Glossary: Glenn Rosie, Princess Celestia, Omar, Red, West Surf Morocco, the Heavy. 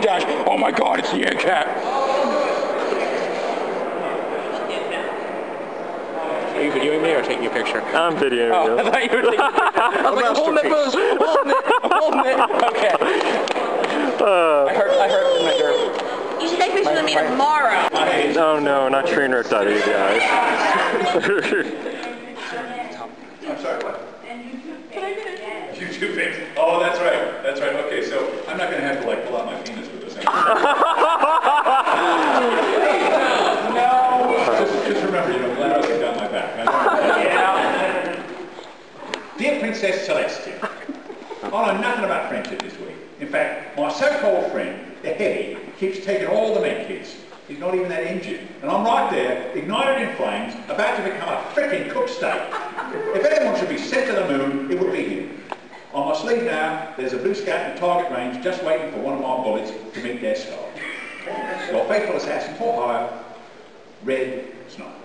go, Josh. Oh my God, it's the air cap. Are you videoing me or taking a picture? I'm videoing you. Oh, I thought you were taking a picture. I was like, I'm holding it. Okay. I heard from my dirt. You should take pictures of me tomorrow. No, no, not trainwreck.edu, guys. Oh, that's right. That's right. Okay, so I'm not going to have to like pull out my penis with this. No. Just remember, you know, Glenn Rosie got my back. Dear Princess Celestia, I know nothing about friendship this week. In fact, my so-called friend, the Heavy, keeps taking all the men kids. He's not even that injured. And I'm right there, ignited in flames, about to become a frickin' cook steak. If anyone should be sent to the moon, it would be him. On my sleeve now, there's a blue scout in target range just waiting for one of my bullets to meet their star. Your faithful assassin for hire, Red Sniper.